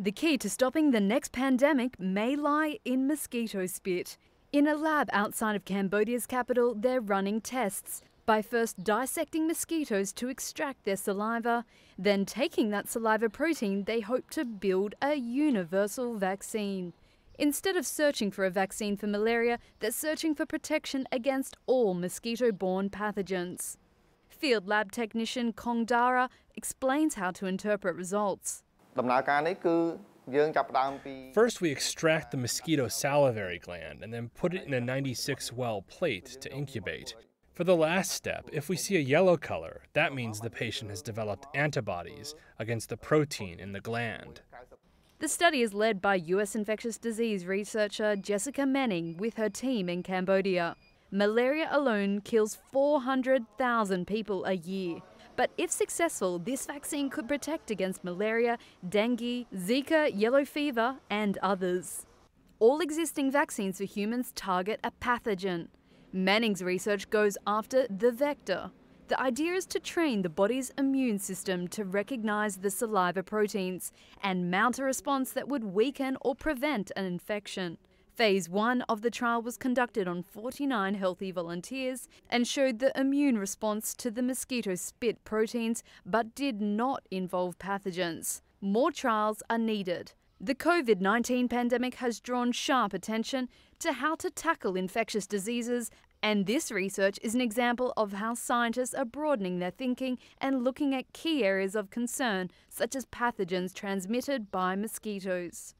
The key to stopping the next pandemic may lie in mosquito spit. In a lab outside of Cambodia's capital, they're running tests by first dissecting mosquitoes to extract their saliva, then taking that saliva protein they hope to build a universal vaccine. Instead of searching for a vaccine for malaria, they're searching for protection against all mosquito-borne pathogens. Field lab technician Kong Dara explains how to interpret results. First, we extract the mosquito salivary gland and then put it in a 96-well plate to incubate. For the last step, if we see a yellow color, that means the patient has developed antibodies against the protein in the gland. The study is led by US infectious disease researcher Jessica Manning with her team in Cambodia. Malaria alone kills 400,000 people a year. But if successful, this vaccine could protect against malaria, dengue, Zika, yellow fever, and others. All existing vaccines for humans target a pathogen. Manning's research goes after the vector. The idea is to train the body's immune system to recognize the saliva proteins and mount a response that would weaken or prevent an infection. Phase 1 of the trial was conducted on 49 healthy volunteers and showed the immune response to the mosquito spit proteins, but did not involve pathogens. More trials are needed. The COVID-19 pandemic has drawn sharp attention to how to tackle infectious diseases, and this research is an example of how scientists are broadening their thinking and looking at key areas of concern, such as pathogens transmitted by mosquitoes.